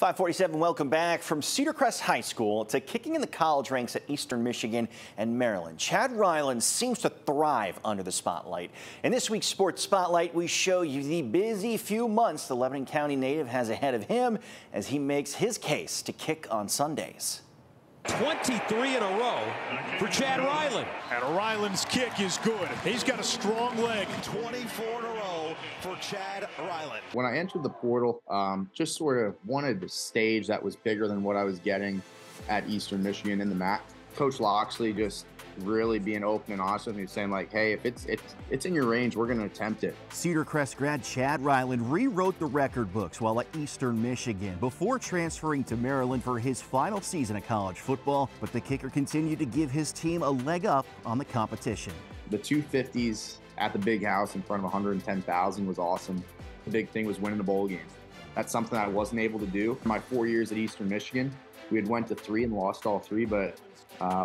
547, welcome back. From Cedar Crest High School to kicking in the college ranks at Eastern Michigan and Maryland, Chad Ryland seems to thrive under the spotlight. In this week's Sports Spotlight, we show you the busy few months the Lebanon County native has ahead of him as he makes his case to kick on Sundays. 23 in a row for Chad Ryland. And Ryland's kick is good. He's got a strong leg. 24 in a row for Chad Ryland. When I entered the portal, just sort of wanted a stage that was bigger than what I was getting at Eastern Michigan in the MAC. Coach Locksley just really being open and honest with me, saying like, hey, if it's in your range, we're going to attempt it. Cedar Crest grad Chad Ryland rewrote the record books while at Eastern Michigan before transferring to Maryland for his final season of college football, but the kicker continued to give his team a leg up on the competition. The 250s at the Big House in front of 110,000 was awesome. The big thing was winning the bowl game. That's something I wasn't able to do. My 4 years at Eastern Michigan, we had went to 3 and lost all 3, but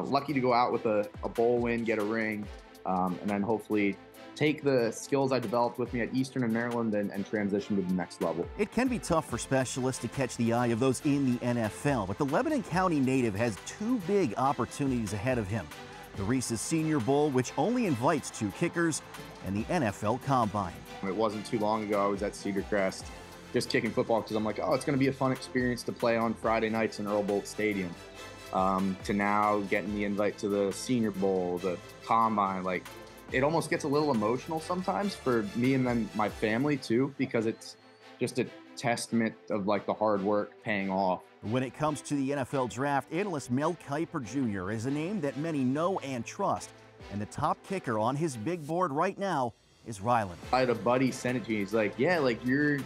lucky to go out with a bowl win, get a ring, and then hopefully take the skills I developed with me at Eastern and Maryland and transition to the next level. It can be tough for specialists to catch the eye of those in the NFL, but the Lebanon County native has 2 big opportunities ahead of him. The Reese's Senior Bowl, which only invites 2 kickers, and the NFL Combine. It wasn't too long ago I was at Cedar Crest just kicking football because I'm like, oh, it's going to be a fun experience to play on Friday nights in Earl Bolt Stadium. To now getting the invite to the Senior Bowl, the Combine, like it almost gets a little emotional sometimes for me and then my family too, because it's just a testament of like the hard work paying off. When it comes to the NFL draft, analyst Mel Kiper Jr. is a name that many know and trust, and the top kicker on his big board right now is Ryland. I had a buddy send it to me. He's like, yeah, like you're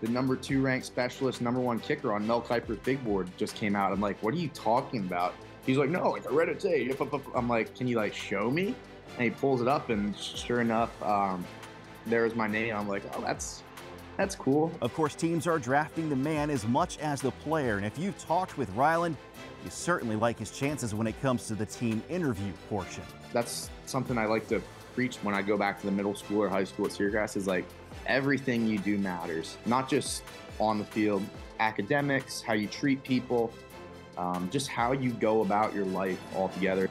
the number 2 ranked specialist, #1 kicker on Mel Kiper's big board just came out. I'm like, what are you talking about? He's like, no, like I read it today. I'm like, can you like show me? And he pulls it up, and sure enough, there was my name. I'm like, oh, that's cool. Of course, teams are drafting the man as much as the player, and if you've talked with Ryland, you certainly like his chances when it comes to the team interview portion. That's something I like to preach when I go back to the middle school or high school at Cedar Crest, is like, everything you do matters, not just on the field, academics, how you treat people, just how you go about your life altogether.